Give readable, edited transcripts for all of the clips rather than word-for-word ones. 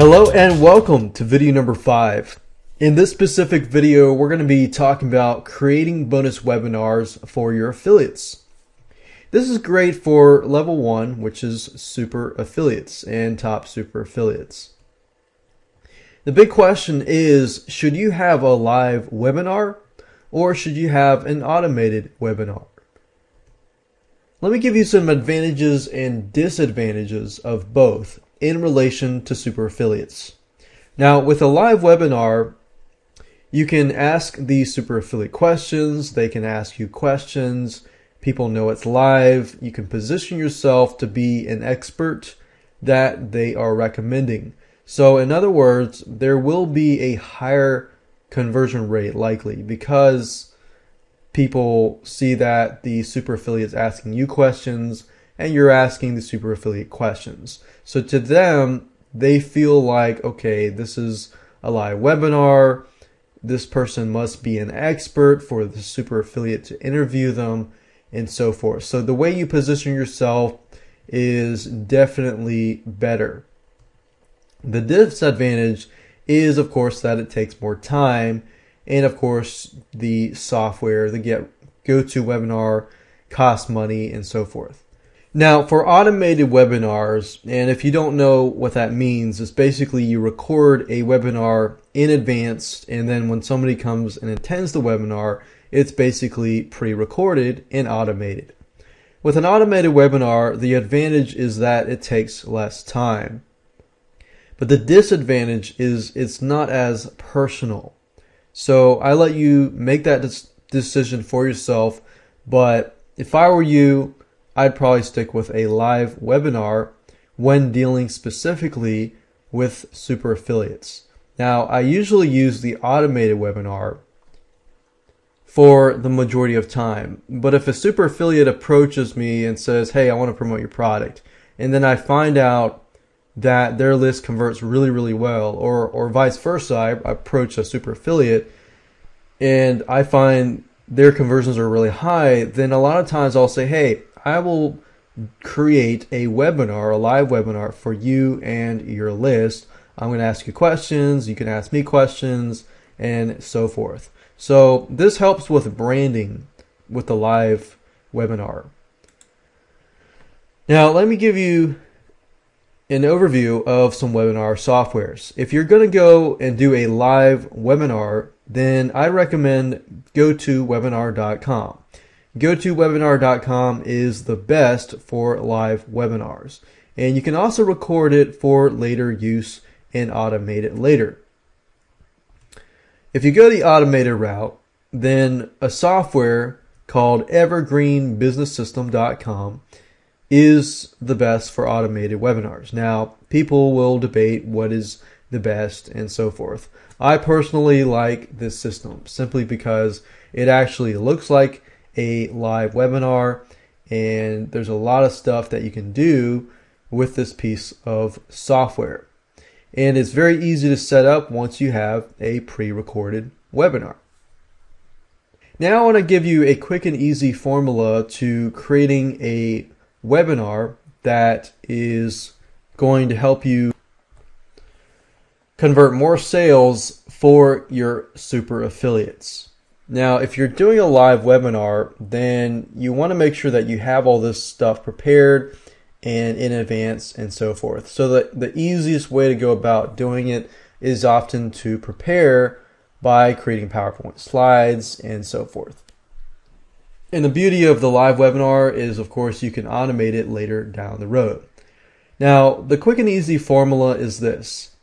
Hello and welcome to video number 5. In this specific video, we're going to be talking about creating bonus webinars for your affiliates. This is great for level 1, which is super affiliates and top super affiliates. The big question is, should you have a live webinar or should you have an automated webinar? Let me give you some advantages and disadvantages of both in relation to super affiliates. Now, with a live webinar, you can ask the super affiliate questions, they can ask you questions, people know it's live, you can position yourself to be an expert that they are recommending. So in other words, there will be a higher conversion rate likely because people see that the super affiliate is asking you questions and you're asking the super affiliate questions. So to them, they feel like, okay, this is a live webinar. This person must be an expert for the super affiliate to interview them and so forth. So the way you position yourself is definitely better. The disadvantage is, of course, that it takes more time. And of course, the software, the GoToWebinar costs money and so forth. Now, for automated webinars, and if you don't know what that means, it's basically you record a webinar in advance, and then when somebody comes and attends the webinar, it's basically pre-recorded and automated. With an automated webinar, the advantage is that it takes less time. But the disadvantage is it's not as personal. So I let you make that decision for yourself, but if I were you, I'd probably stick with a live webinar when dealing specifically with super affiliates. Now, I usually use the automated webinar for the majority of time, but if a super affiliate approaches me and says, hey, I want to promote your product, and then I find out that their list converts really, really well, or vice versa, I approach a super affiliate and I find their conversions are really high, then a lot of times I'll say, hey, I will create a webinar, a live webinar for you and your list. I'm going to ask you questions, you can ask me questions, and so forth. So this helps with branding with the live webinar. Now let me give you an overview of some webinar softwares. If you're going to go and do a live webinar, then I recommend GoToWebinar.com. GoToWebinar.com is the best for live webinars, and you can also record it for later use and automate it later. If you go the automated route, then a software called EvergreenBusinessSystem.com is the best for automated webinars. Now, people will debate what is the best and so forth. I personally like this system simply because it actually looks like a live webinar, and there's a lot of stuff that you can do with this piece of software, and it's very easy to set up once you have a pre-recorded webinar. Now I want to give you a quick and easy formula to creating a webinar that is going to help you convert more sales for your super affiliates. Now, if you're doing a live webinar, then you want to make sure that you have all this stuff prepared and in advance and so forth. So the easiest way to go about doing it is often to prepare by creating PowerPoint slides and so forth. And the beauty of the live webinar is, of course, you can automate it later down the road. Now, the quick and easy formula is this.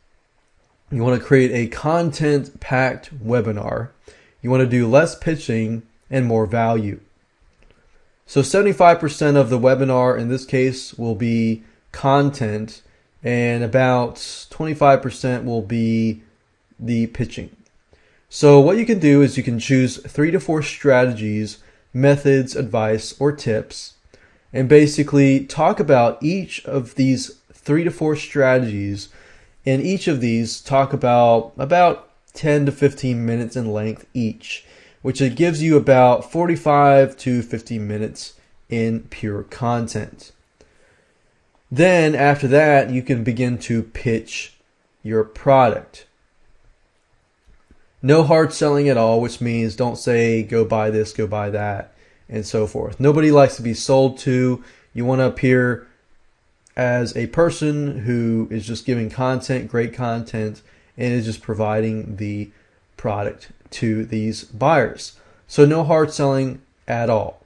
You want to create a content-packed webinar. You want to do less pitching and more value. So 75% of the webinar in this case will be content, and about 25% will be the pitching. So what you can do is you can choose 3 to 4 strategies, methods, advice, or tips, and basically talk about each of these 3 to 4 strategies, and each of these talk about 10 to 15 minutes in length each, which it gives you about 45 to 50 minutes in pure content. Then after that, you can begin to pitch your product. No hard selling at all, which means don't say go buy this, go buy that, and so forth. Nobody likes to be sold to. You want to appear as a person who is just giving content, great content, and is just providing the product to these buyers. So no hard selling at all.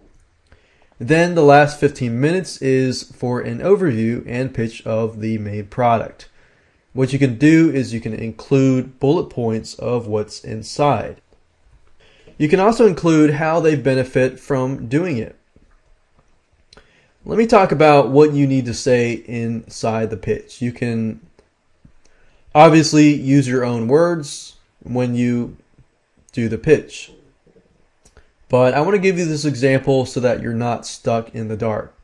Then the last 15 minutes is for an overview and pitch of the main product. What you can do is you can include bullet points of what's inside. You can also include how they benefit from doing it. Let me talk about what you need to say inside the pitch. You can obviously use your own words when you do the pitch. But I want to give you this example so that you're not stuck in the dark.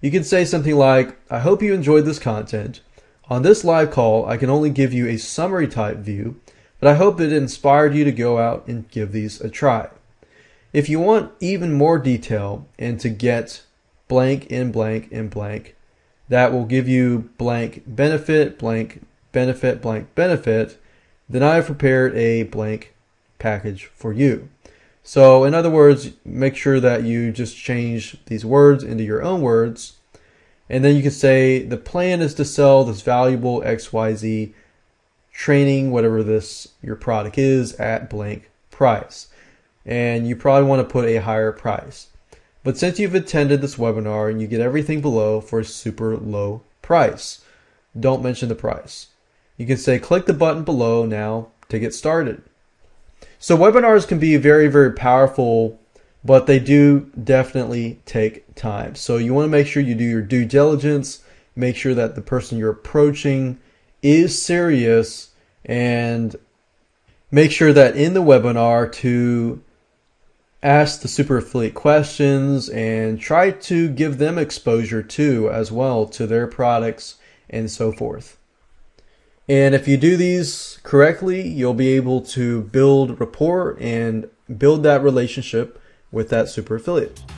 You can say something like, I hope you enjoyed this content. On this live call, I can only give you a summary type view, but I hope it inspired you to go out and give these a try. If you want even more detail and to get blank and blank and blank, that will give you blank benefit, then I have prepared a blank package for you. So in other words, make sure that you just change these words into your own words. And then you can say the plan is to sell this valuable XYZ training, whatever this your product is, at blank price. And you probably want to put a higher price. But since you've attended this webinar and you get everything below for a super low price, don't mention the price. You can say click the button below now to get started. So webinars can be very, very powerful, but they do definitely take time. So you want to make sure you do your due diligence, make sure that the person you're approaching is serious, and make sure that in the webinar to ask the super affiliate questions and try to give them exposure too as well to their products and so forth. And if you do these correctly, you'll be able to build rapport and build that relationship with that super affiliate.